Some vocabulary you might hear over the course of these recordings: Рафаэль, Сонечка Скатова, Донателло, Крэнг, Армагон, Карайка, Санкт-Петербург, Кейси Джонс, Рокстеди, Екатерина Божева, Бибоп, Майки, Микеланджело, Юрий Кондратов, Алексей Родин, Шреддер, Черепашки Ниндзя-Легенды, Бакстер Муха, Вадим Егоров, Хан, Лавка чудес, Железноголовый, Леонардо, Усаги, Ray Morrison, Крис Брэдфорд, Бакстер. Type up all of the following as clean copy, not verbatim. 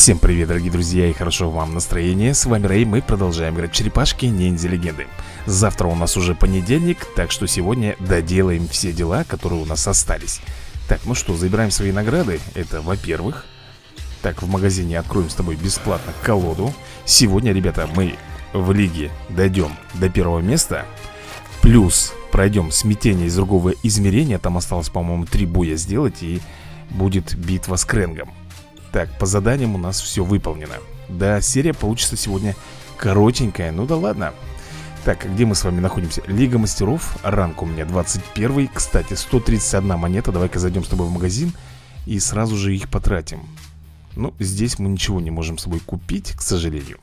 Всем привет, дорогие друзья, и хорошо вам настроение. С вами Рэй, мы продолжаем играть в Черепашки Ниндзя-Легенды. Завтра у нас уже понедельник, так что сегодня доделаем все дела, которые у нас остались. Так, ну что, забираем свои награды, это во-первых. Так, в магазине откроем с тобой бесплатно колоду. Сегодня, ребята, мы в лиге дойдем до первого места. Плюс пройдем смятение из другого измерения, там осталось, по-моему, 3 боя сделать, и будет битва с Крэнгом. Так, по заданиям у нас все выполнено. Да, серия получится сегодня коротенькая, ну да ладно. Так, где мы с вами находимся? Лига мастеров, ранг у меня 21. Кстати, 131 монета, давай-ка зайдем с тобой в магазин и сразу же их потратим. Ну, здесь мы ничего не можем с собой купить, к сожалению.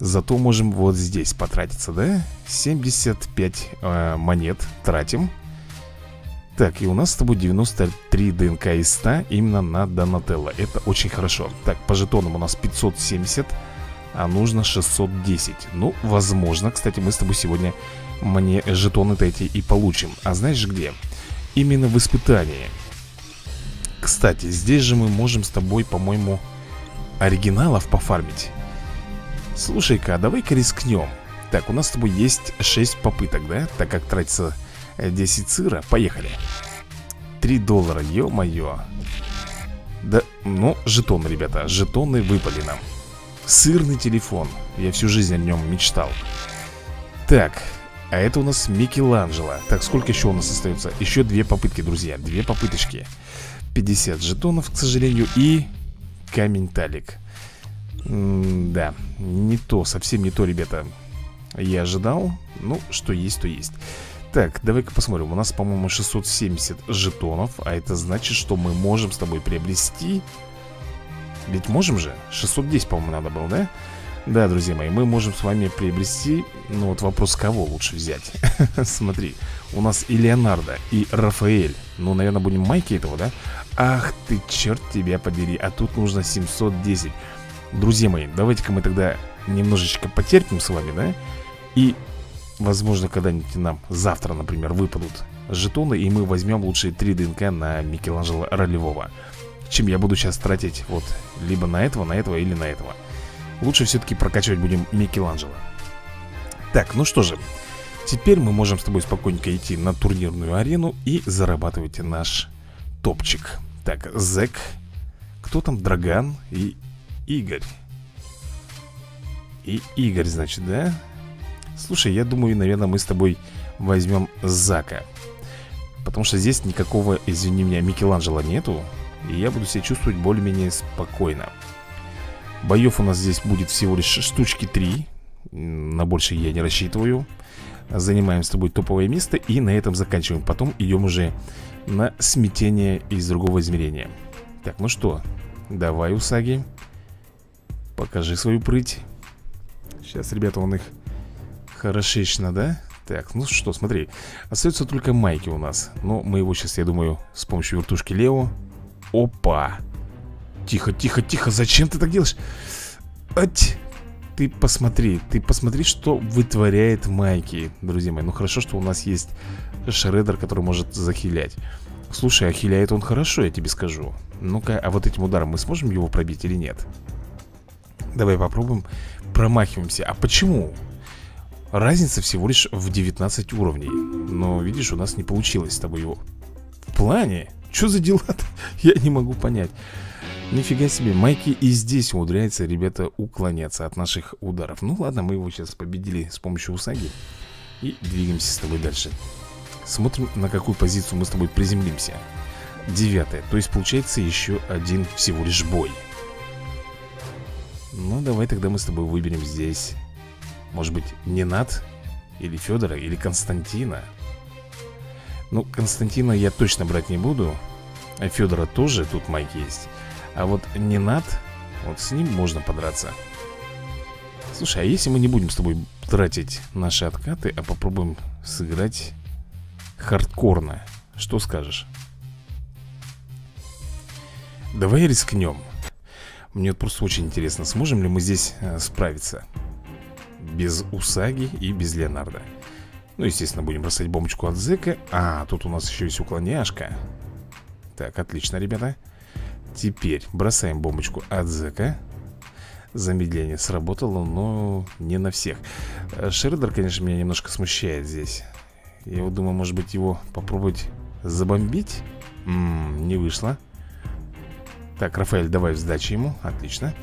Зато можем вот здесь потратиться, да? 75 монет тратим. Так, и у нас с тобой 93 ДНК из 100 именно на Донателло. Это очень хорошо. Так, по жетонам у нас 570, а нужно 610. Ну, возможно, кстати, мы с тобой сегодня мне жетоны-то эти и получим. А знаешь где? Именно в испытании. Кстати, здесь же мы можем с тобой, по-моему, оригиналов пофармить. Слушай-ка, давай-ка рискнем. Так, у нас с тобой есть 6 попыток, да? Так как тратится 10 сыра, поехали. 3 доллара, ё-моё. Да, ну, жетоны, ребята, жетоны выпали нам. Сырный телефон, я всю жизнь о нем мечтал. Так, а это у нас Микеланджело. Так, сколько еще у нас остается? Еще 2 попытки, друзья, 2 попыточки. 50 жетонов, к сожалению, и камень-талик. Да, не то, совсем не то, ребята, я ожидал. Ну, что есть, то есть. Так, давай-ка посмотрим, у нас, по-моему, 670 жетонов, а это значит, что мы можем с тобой приобрести. Ведь можем же, 610, по-моему, надо было, да? Да, друзья мои, мы можем с вами приобрести. Ну вот вопрос, кого лучше взять. Смотри, у нас и Леонардо, и Рафаэль. Ну, наверное, будем Майки этого, да? Ах ты, черт тебя побери, а тут нужно 710. Друзья мои, давайте-ка мы тогда немножечко потерпим с вами, да? И... возможно, когда-нибудь нам завтра, например, выпадут жетоны, и мы возьмем лучшие 3 ДНК на Микеланджело ролевого. Чем я буду сейчас тратить вот либо на этого или на этого. Лучше все-таки прокачивать будем Микеланджело. Так, ну что же, теперь мы можем с тобой спокойненько идти на турнирную арену и зарабатывать наш топчик. Так, Зэк, кто там? Драган и Игорь. И Игорь, значит, да? Слушай, я думаю, наверное, мы с тобой возьмем Зака. Потому что здесь никакого, извини меня, Микеланджело нету. И я буду себя чувствовать более-менее спокойно. Боев у нас здесь будет всего лишь штучки 3. На больше я не рассчитываю. Занимаем с тобой топовое место и на этом заканчиваем. Потом идем уже на смятение из другого измерения. Так, ну что, давай, Усаги, покажи свою прыть. Сейчас, ребята, он их... хорошечно, да? Так, ну что, смотри. Остается только Майки у нас. Но мы его сейчас, я думаю, с помощью вертушки Лео. Опа! Тихо, тихо, тихо, зачем ты так делаешь? Ать! Ты посмотри, что вытворяет Майки, друзья мои. Ну хорошо, что у нас есть Шреддер, который может захилять. Слушай, а хиляет он хорошо, я тебе скажу. Ну-ка, а вот этим ударом мы сможем его пробить или нет? Давай попробуем. Промахиваемся. А почему? Разница всего лишь в 19 уровней. Но, видишь, у нас не получилось с тобой его. В плане? Что за дела-то? Я не могу понять. Нифига себе, Майки и здесь умудряется, ребята, уклоняться от наших ударов. Ну ладно, мы его сейчас победили с помощью Усаги. И двигаемся с тобой дальше. Смотрим, на какую позицию мы с тобой приземлимся. 9-я, то есть получается еще один всего лишь бой. Ну давай тогда мы с тобой выберем здесь... может быть, Ненат, или Федора, или Константина. Ну, Константина я точно брать не буду. А Федора тоже, тут Майки есть. А вот Ненат, вот с ним можно подраться. Слушай, а если мы не будем с тобой тратить наши откаты, а попробуем сыграть хардкорно, что скажешь? Давай рискнем. Мне вот просто очень интересно, сможем ли мы здесь справиться без Усаги и без Леонардо. Ну, естественно, будем бросать бомбочку от Зека. А, тут у нас еще есть уклоняшка. Так, отлично, ребята. Теперь бросаем бомбочку от Зека. замедление сработало, но не на всех. Шреддер, конечно, меня немножко смущает здесь. Я вот думаю, может быть, его попробовать забомбить? Не вышло. Так, Рафаэль, давай в сдачу ему. Отлично.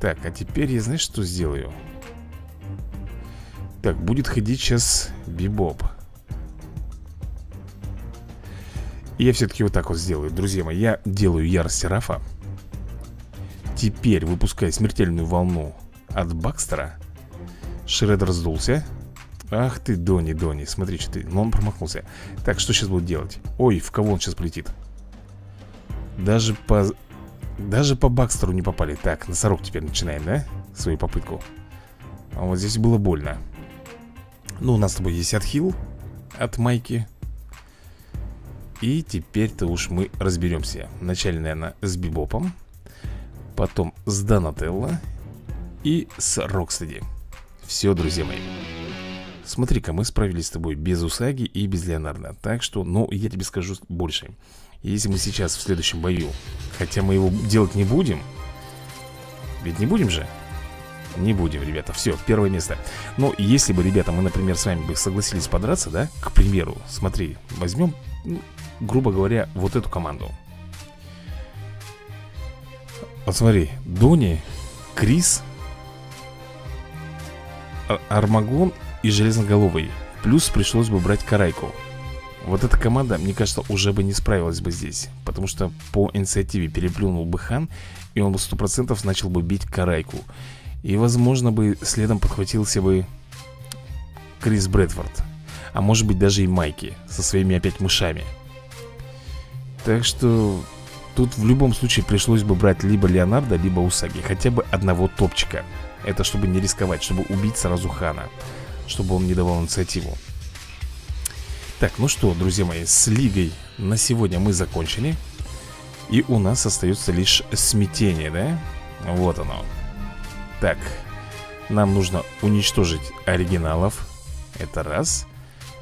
Так, а теперь я, знаешь, что сделаю? Так, будет ходить сейчас Бибоп. И я все-таки вот так вот сделаю. Друзья мои, я делаю ярость Рафа. Теперь, выпуская смертельную волну от Бакстера, Шреддер сдулся. Ах ты, Донни, Донни, смотри, что ты... Но он промахнулся. Так, что сейчас будет делать? Ой, в кого он сейчас полетит? Даже по Бакстеру не попали. Так, носорог теперь начинаем, да? Свою попытку. А вот здесь было больно. Ну, у нас с тобой есть отхил от Майки. И теперь-то уж мы разберемся. Вначале, наверное, с Бибопом, потом с Донателло и с Рокстеди. Все, друзья мои. Смотри-ка, мы справились с тобой без Усаги и без Леонардо. Так что, ну, я тебе скажу больше. Если мы сейчас в следующем бою, хотя мы его делать не будем, ведь не будем же? Не будем, ребята, все, первое место. Но если бы, ребята, мы, например, с вами бы согласились подраться, да, к примеру. Смотри, возьмем, ну, грубо говоря, вот эту команду. Вот смотри, Донни, Крис, Армагон и Железноголовый. Плюс пришлось бы брать Карайку. Вот эта команда, мне кажется, уже бы не справилась бы здесь. Потому что по инициативе переплюнул бы Хан, и он бы 100% начал бы бить Карайку. И, возможно, бы следом подхватился бы Крис Брэдфорд. А может быть, даже и Майки со своими опять мышами. Так что тут в любом случае пришлось бы брать либо Леонардо, либо Усаги. Хотя бы одного топчика. Это чтобы не рисковать, чтобы убить сразу Хана, чтобы он не давал инициативу. Так, ну что, друзья мои, с лигой на сегодня мы закончили. И у нас остается лишь смятение, да? Вот оно. Так, нам нужно уничтожить оригиналов. Это раз.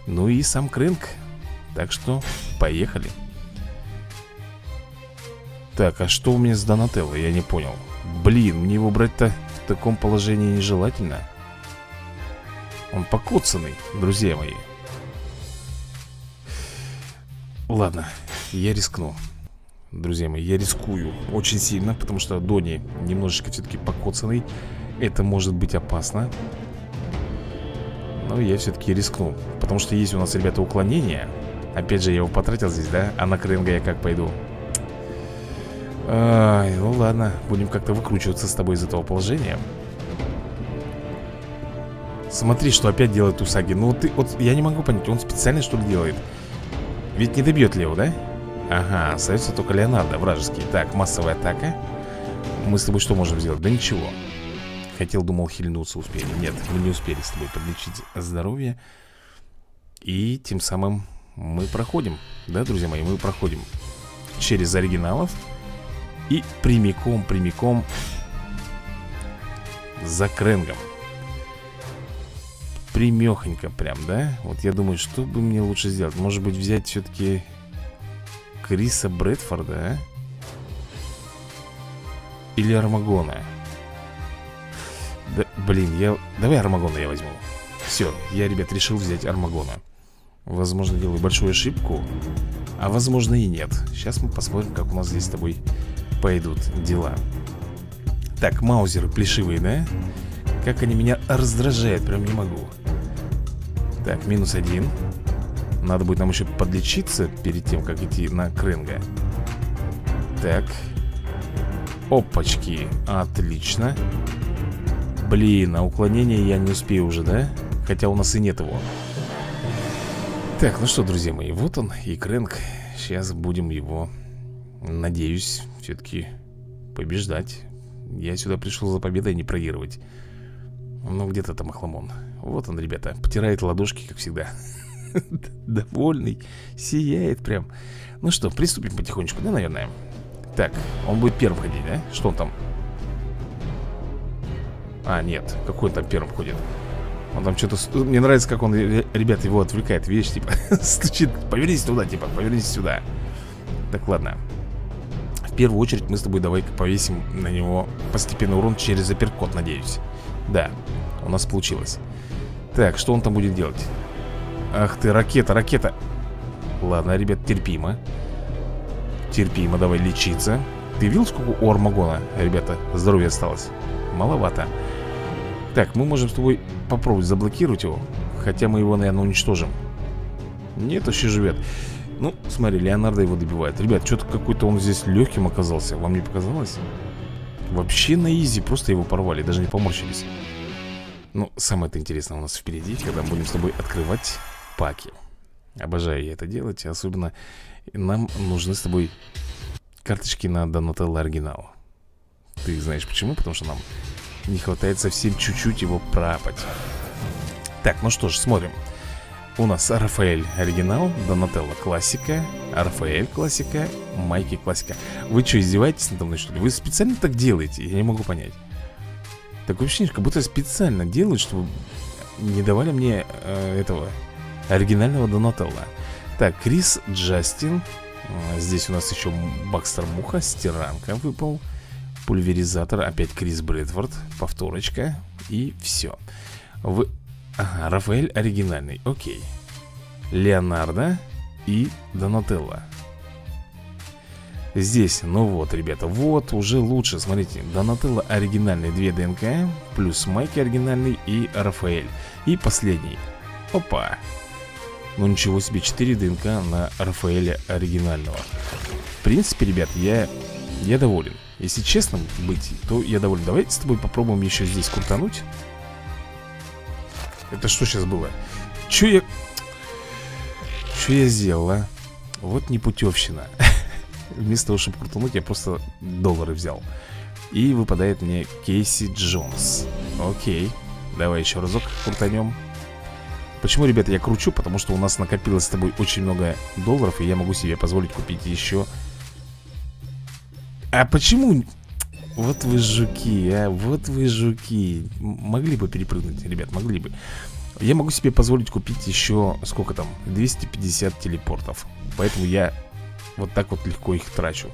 Ну и сам Крэнг. Так что, поехали. Так, а что у меня с Донателло? Я не понял. Блин, мне его брать-то в таком положении нежелательно. Он покоцанный, друзья мои. Ладно, я рискну. Друзья мои, я рискую очень сильно, потому что Донни немножечко все-таки покоцанный. Это может быть опасно. Но я все-таки рискну. Потому что есть у нас, ребята, уклонение. Опять же, я его потратил здесь, да? А на Крэнга я как пойду? Ай, ну ладно, будем как-то выкручиваться с тобой из этого положения. Смотри, что опять делает Усаги. Ну вот, я не могу понять, он специально что ли делает? Ведь не добьет Лео, да? Ага, остается только Леонардо, вражеский. Так, массовая атака. Мы с тобой что можем сделать? Да ничего. Хотел, думал, хильнуться успели. Нет, мы не успели с тобой подлечить здоровье. И тем самым мы проходим. Да, друзья мои, мы проходим через оригиналов. И прямиком за Крэнгом. Примехонько прям, да? Вот я думаю, что бы мне лучше сделать? Может быть, взять все-таки Криса Брэдфорда, а? Или Армагона? Да, блин, я... Давай Армагона я возьму. Все, я, ребят, решил взять Армагона. Возможно, делаю большую ошибку, а возможно и нет. Сейчас мы посмотрим, как у нас здесь с тобой пойдут дела. Так, маузеры плешивые, да? Как они меня раздражают, прям не могу. Так, минус один. Надо будет нам еще подлечиться перед тем, как идти на Крэнга. Так. Опачки, отлично. Блин, а уклонение я не успею уже, да? Хотя у нас и нет его. Так, ну что, друзья мои, вот он и Крэнг. Сейчас будем его, надеюсь, все-таки побеждать. Я сюда пришел за победой, не проигрывать. Ну, где-то там охламон. Вот он, ребята, потирает ладошки, как всегда. Довольный, сияет прям. Ну что, приступим потихонечку, да, наверное? Так, он будет первым ходить, да? Что он там? А, нет, какой он там первым ходит? Он там что-то... Мне нравится, как он, ребят, его отвлекает. Видишь, типа, стучит. Повернись туда, типа, повернись сюда. Так, ладно. первую очередь мы с тобой давай-ка повесим на него постепенный урон через апперкот, надеюсь. Да, у нас получилось. Так, что он там будет делать? Ах ты, ракета, ракета. Ладно, ребят, терпимо. Терпимо, давай лечиться. Ты видел, сколько у Армагона, ребята, здоровья осталось? Маловато. Так, мы можем с тобой попробовать заблокировать его. Хотя мы его, наверное, уничтожим. Нет, еще живет. Ну, смотри, Леонардо его добивает. Ребят, что-то какой-то он здесь легким оказался. Вам не показалось? Вообще на изи, просто его порвали, даже не поморщились. Ну, самое-то интересное у нас впереди, когда мы будем с тобой открывать паки. Обожаю я это делать. Особенно нам нужны с тобой карточки на Донателло оригинал. Ты знаешь почему? Потому что нам не хватает совсем чуть-чуть его пропать. Так, ну что ж, смотрим. У нас Рафаэль оригинал, Донателло классика, Рафаэль классика, Майки классика. Вы что, издеваетесь надо мной, что ли? Вы специально так делаете? Я не могу понять. Такое ощущение, как будто специально делают, чтобы не давали мне этого оригинального Донателло. Так, Крис, Джастин. Здесь у нас еще Бакстер Муха, стиранка выпал, пульверизатор, опять Крис Брэдфорд, повторочка. И все. Ага, Рафаэль оригинальный, окей. Леонардо и Донателло. Здесь, ну вот, ребята, вот уже лучше, смотрите. Донателло оригинальный, 2 ДНК, плюс Майки оригинальный и Рафаэль. И последний. Опа. Ну ничего себе, 4 ДНК на Рафаэля оригинального. В принципе, ребят, я доволен. Если честно быть, то я доволен. Давайте с тобой попробуем еще здесь крутануть. Это что сейчас было? Че я сделала? Вот непутевщина. Вместо того, чтобы крутануть, я просто доллары взял. И выпадает мне Кейси Джонс. Окей. Давай еще разок крутанем. Почему, ребята, я кручу? Потому что у нас накопилось с тобой очень много долларов, и я могу себе позволить купить еще. А почему? Вот вы жуки, а, вот вы жуки. Могли бы перепрыгнуть, ребят, могли бы. Я могу себе позволить купить еще, сколько там, 250 телепортов. Поэтому я вот так вот легко их трачу.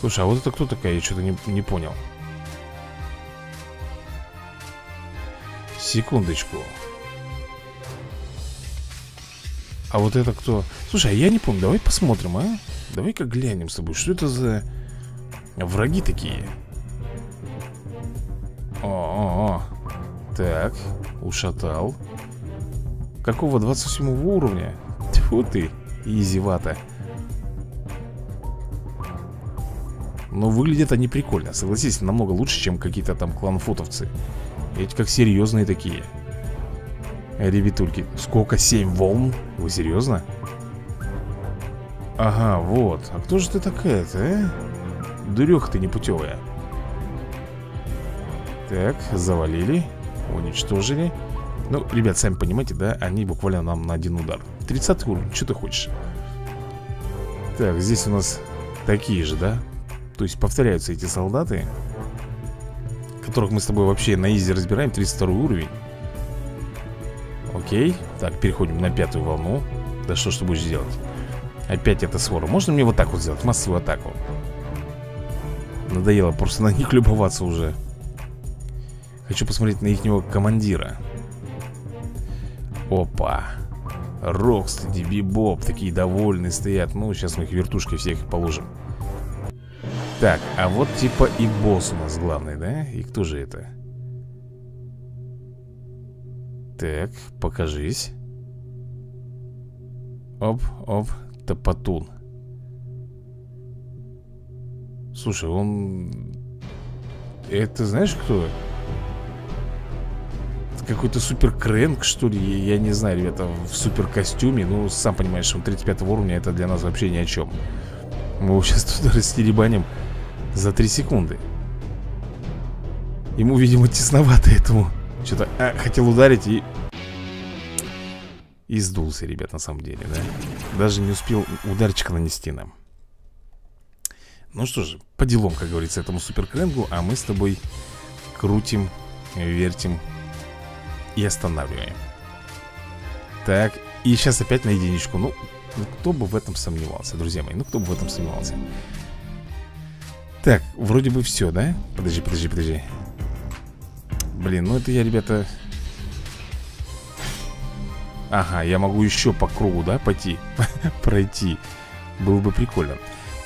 Слушай, а вот это кто такая? Я что-то не понял. Секундочку. А вот это кто? Слушай, а я не помню, давай посмотрим, а? Давай-ка глянем с тобой, что это за... враги такие. О-о-о. Так, ушатал. Какого 27 уровня? Тьфу ты, изевато. Но выглядят они прикольно, согласись, намного лучше, чем какие-то там кланфотовцы. Эти как серьезные такие. Ребятульки, сколько? 7 волн? Вы серьезно? Ага, вот. А кто же ты такая-то, а? Дуреха ты непутевая. Так, завалили. Уничтожили. Ну, ребят, сами понимаете, да? Они буквально нам на один удар. 30 уровень, что ты хочешь? Так, здесь у нас такие же, да? То есть повторяются эти солдаты, которых мы с тобой вообще на изи разбираем. 32 уровень. Окей. Так, переходим на 5-ю волну. Да что ж ты будешь делать? Опять эта свора. Можно мне вот так вот сделать? Массовую атаку. Надоело просто на них любоваться уже. Хочу посмотреть на ихнего командира. Опа. Рокстеди, Бибоп. Такие довольные стоят. Ну, сейчас мы их вертушки всех положим. Так, а вот типа и босс у нас главный, да? И кто же это? Так, покажись. Оп, оп, топотун. Слушай, он... Это знаешь кто? Какой-то супер Крэнг, что ли? Я не знаю, ребята, в супер костюме. Ну, сам понимаешь, он 35 уровня. Это для нас вообще ни о чем. Мы его сейчас тут растеребаним за 3 секунды. Ему, видимо, тесновато этому. Что-то хотел ударить и... И сдулся, ребят, на самом деле, да? Даже не успел ударчика нанести нам. Ну что же, по делам, как говорится, этому суперкрэнгу. А мы с тобой крутим, вертим и останавливаем. Так, и сейчас опять на единичку. Ну, кто бы в этом сомневался, друзья мои. Ну, кто бы в этом сомневался. Так, вроде бы все, да? Подожди, подожди, подожди. Блин, ну это я, ребята... Ага, я могу еще по кругу, да, пойти? Пройти. Было бы прикольно.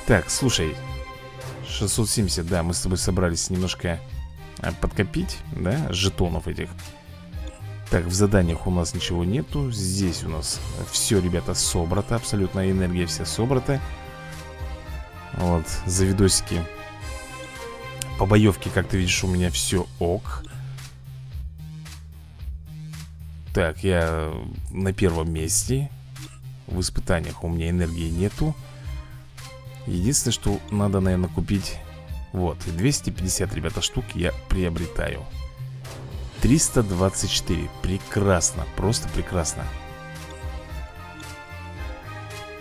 Так, слушай, 670, да, мы с тобой собрались немножко подкопить, да, жетонов этих. Так, в заданиях у нас ничего нету. Здесь у нас все, ребята, собрато. Абсолютная энергия вся собрата. Вот, за видосики. По боевке, как ты видишь, у меня все ок. Так, я на первом месте. В испытаниях у меня энергии нету. Единственное, что надо, наверное, купить. Вот, 250, ребята, штук я приобретаю. 324, прекрасно, просто прекрасно.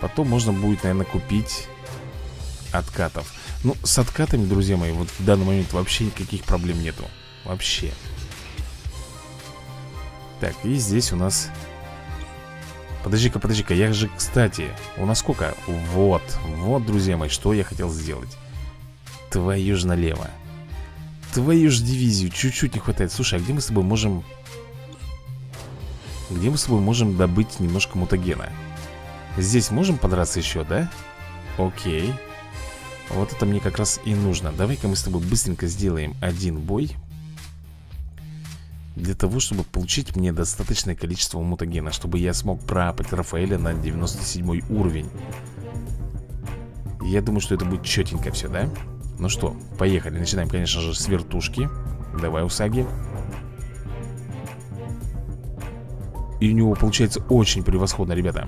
Потом можно будет, наверное, купить откатов. Ну, с откатами, друзья мои, вот в данный момент вообще никаких проблем нету. Вообще. Так, и здесь у нас... Подожди-ка, подожди-ка, я же, кстати, у нас сколько? Вот, вот, друзья мои, что я хотел сделать. Твою ж налево. Твою ж дивизию, чуть-чуть не хватает. Слушай, а где мы с тобой можем... Где мы с тобой можем добыть немножко мутагена? Здесь можем подраться еще, да? Окей. Вот это мне как раз и нужно. Давай-ка мы с тобой быстренько сделаем один бой. Для того, чтобы получить мне достаточное количество мутагена, чтобы я смог проапать Рафаэля на 97 уровень. Я думаю, что это будет четенько все, да? Ну что, поехали. Начинаем, конечно же, с вертушки. Давай, Усаги. И у него получается очень превосходно, ребята.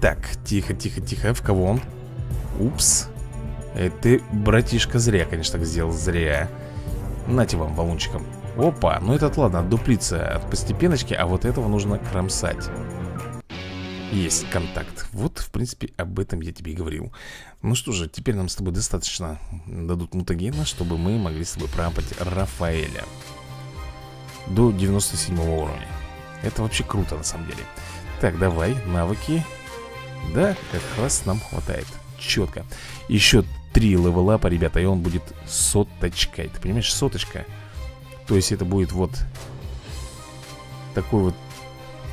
Так, тихо, тихо, тихо. В кого он? Упс. Это, братишка, зря, конечно, так сделал. Зря. Нате вам, валунчиком. Опа, ну этот, ладно, отдуплится от постепеночки. А вот этого нужно кромсать. Есть контакт. Вот, в принципе, об этом я тебе и говорил. Ну что же, теперь нам с тобой достаточно дадут мутагена, чтобы мы могли с тобой проапать Рафаэля до 97 уровня. Это вообще круто, на самом деле. Так, давай, навыки. Да, как раз нам хватает. Четко. Еще 3 левелапа, ребята, и он будет соточкой. Ты понимаешь, соточка. То есть это будет вот такой вот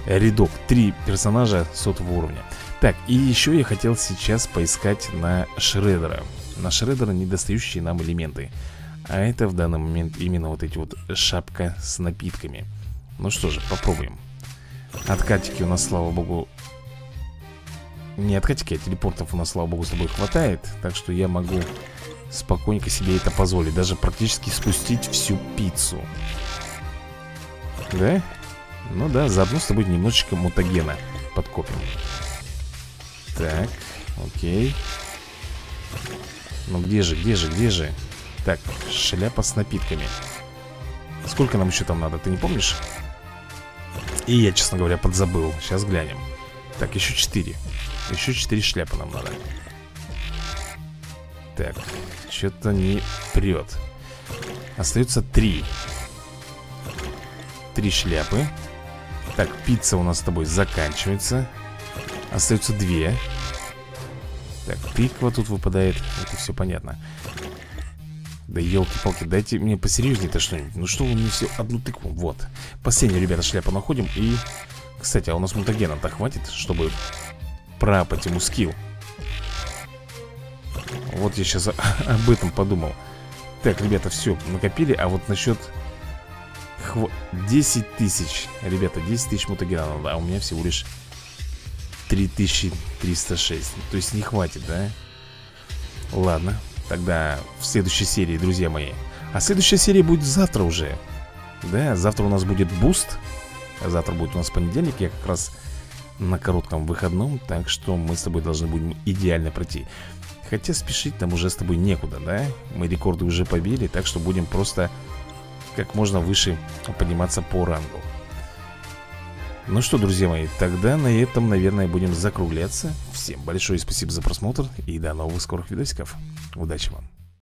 рядок. 3 персонажа сотого уровня. Так, и еще я хотел сейчас поискать на Шреддера. На Шреддера недостающие нам элементы. А это в данный момент именно вот эти вот шапка с напитками. Ну что же, попробуем. Откатики у нас, слава богу... Не откатики, а телепортов у нас, слава богу, с тобой хватает. Так что я могу спокойненько себе это позволить. Даже практически спустить всю пиццу. Да? Ну да, заодно с тобой немножечко мутагена подкопим. Так, окей. Ну где же, где же, где же? Так, шляпа с напитками. Сколько нам еще там надо, ты не помнишь? И я, честно говоря, подзабыл. Сейчас глянем. Так, еще 4. Еще 4 шляпы нам надо. Так, что-то не прет. Остается 3. 3 шляпы. Так, пицца у нас с тобой заканчивается. Остается 2. Так, тыква тут выпадает. Это все понятно. Да елки-палки, дайте мне посерьезнее-то что-нибудь. Ну что вы мне все одну тыкву? Вот. Последнюю, ребята, шляпу находим. И, кстати, а у нас мутагена-то хватит, чтобы проапать ему скилл. Вот я сейчас об этом подумал. Так, ребята, все, накопили. А вот насчет... 10 тысяч, ребята, 10 тысяч мутагена надо, а у меня всего лишь 3306. То есть не хватит, да? Ладно, тогда в следующей серии, друзья мои. А следующая серия будет завтра уже. Да, завтра у нас будет буст. Завтра будет у нас понедельник. Я как раз на коротком выходном. Так что мы с тобой должны будем идеально пройти. Хотя спешить там уже с тобой некуда, да? Мы рекорды уже побили, так что будем просто... как можно выше подниматься по рангу. Ну что, друзья мои, тогда на этом, наверное, будем закругляться. Всем большое спасибо за просмотр и до новых скорых видосиков. Удачи вам!